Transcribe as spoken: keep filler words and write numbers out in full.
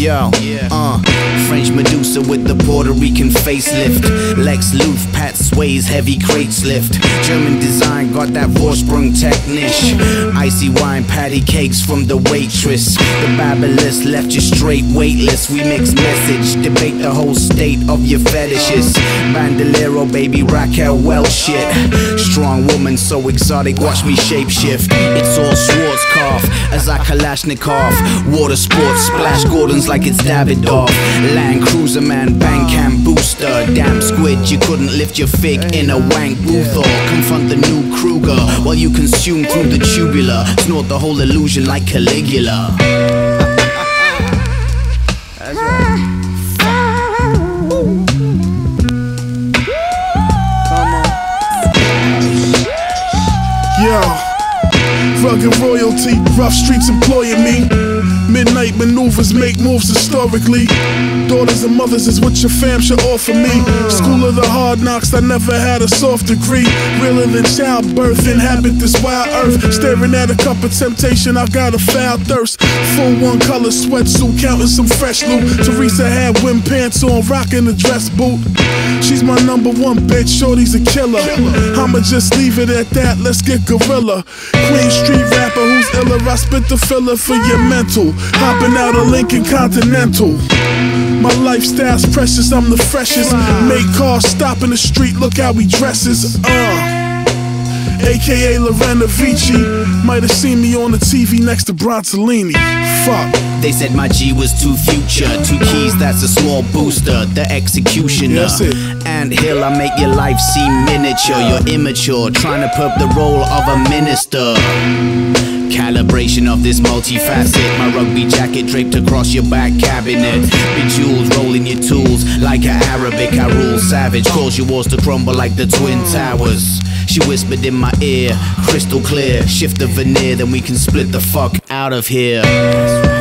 Yo, uh, French Medusa with the Puerto Rican facelift. Lex Lutf, Pat Sway's heavy crates lift. German design, got that Vorsprung technish. Icy wine, patty cakes from the waitress. The Babylist left you straight weightless. We mix message, debate the whole state of your fetishes. Bandolero, baby, Raquel Welch shit. Strong woman, so exotic, watch me shapeshift. It's all Schwarzkopf as I Kalashnikov. Water sports, splash Gordons like it's Davidoff. Land Cruiser man, bang cam booster. Damn squid, you couldn't lift your fig in a wank booth. Or confront the new Kruger while you consume through the tubular. Snort the whole illusion like Caligula. That's right. Rugged royalty, rough streets employing me. Midnight maneuvers make moves historically. Daughters and mothers is what your fam should offer me. School of the hard knocks, I never had a soft degree. Realer than childbirth, inhabit this wild earth. Staring at a cup of temptation, I've got a foul thirst. Full one color sweatsuit, counting some fresh loot. Teresa had wind pants on, rocking a dress boot. She's my number one bitch, shorty's a killer. I'ma just leave it at that, let's get gorilla. Queen Street rapper, who's iller? I spit the filler for your mental. Hopping out of Lincoln Continental. My lifestyle's precious, I'm the freshest. Make cars stop in the street, look how he dresses. Uh, A K A Lorena Vici. Might have seen me on the T V next to Brontellini. Fuck. They said my G was too future. Two keys, that's a small booster. The executioner. Ant hill, I make your life seem miniature. You're immature, trying to perp the role of a minister. Calibration of this multifaceted. My rugby jacket draped across your back cabinet. Bejeweled, rolling your tools like an Arabic. I rule savage, cause your walls to crumble like the Twin Towers. She whispered in my ear, crystal clear. Shift the veneer, then we can split the fuck out of here.